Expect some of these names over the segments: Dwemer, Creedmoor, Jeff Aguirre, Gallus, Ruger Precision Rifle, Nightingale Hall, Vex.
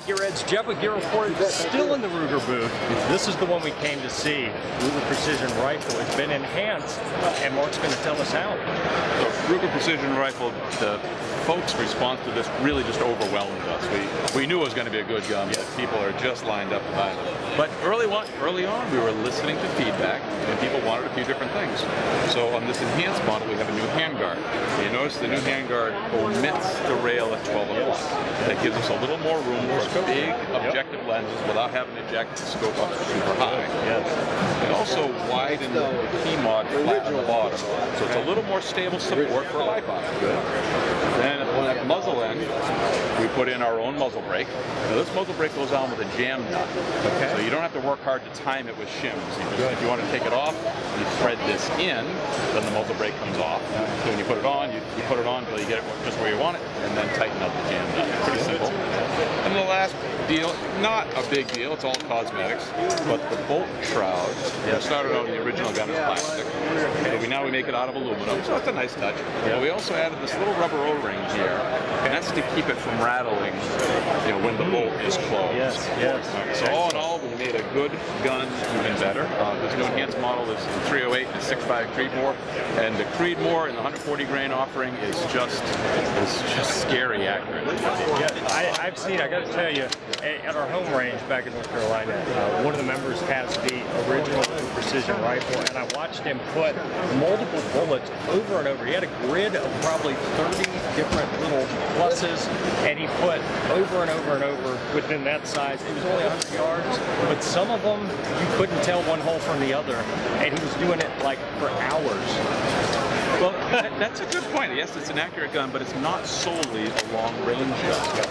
figureheads. Jeff Aguirre is still in the Ruger booth. This is the one we came to see. Ruger Precision Rifle has been enhanced, and Mark's going to tell us how. So, Ruger Precision Rifle, the folks' response to this really just overwhelmed us. We knew it was going to be a good gun, but people are just lined up to buy it. But early on, we were listening to feedback, and people wanted a few different things. So on this enhanced model, we have a new handguard. You notice the new handguard omits the rail at 12 o'clock. That gives us a little more room for big objective lenses without having to jack the scope up super high. It also widens the key mod flat on the bottom, so it's a little more stable support for a live box. Then on that muzzle end, we put in our own muzzle brake. Now this muzzle brake goes on with a jam nut, so you don't have to work hard to time it with shims. If you want to take it off, you thread this in, then the muzzle brake comes off. So when you put it on, you put it on until you get it just where you want it, and then tighten up the jam nut. Pretty simple. And the last deal, not a big deal, it's all cosmetics, but the bolt shroud, that started out in the original gun as plastic, and we now make it out of aluminum, so that's a nice touch. But we also added this little rubber O-ring here, and that's to keep it from rattling when the bolt is closed. So all in all, we made a good gun even better. This new enhanced model is 308 and 6.5 Creedmoor, and the Creedmoor in the 140 grain offering is just scary accurate. I've seen, I got to tell you, at our home range back in North Carolina, one of the members has the original Precision Rifle, and I watched him put multiple bullets over and over. He had a grid of probably 30 different little pluses, and he put over and over and over within that size. It was only 100 yards, but some of them you couldn't tell one hole from the other, and he was doing it like for hours. Well, that's a good point. Yes, it's an accurate gun, but it's not solely a long-range gun.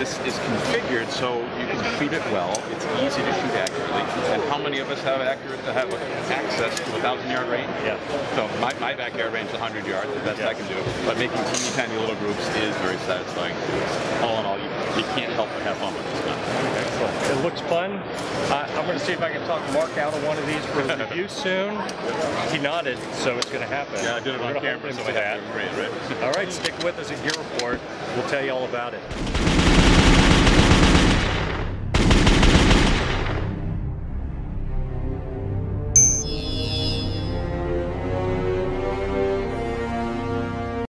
This is configured so you can treat it well. It's easy to shoot accurately. And how many of us have access to a 1,000-yard range? Yeah. So my backyard range is 100 yards. The best I can do. But making teeny tiny little groups is very satisfying. All in all, you can't help but have fun with this gun. Excellent. It looks fun. I'm going to see if I can talk Mark out of one of these for a review soon. He nodded, so it's going to happen. Yeah, I did it on camera, so I had to agree, right? All right, stick with us at Gear Report. We'll tell you all about it.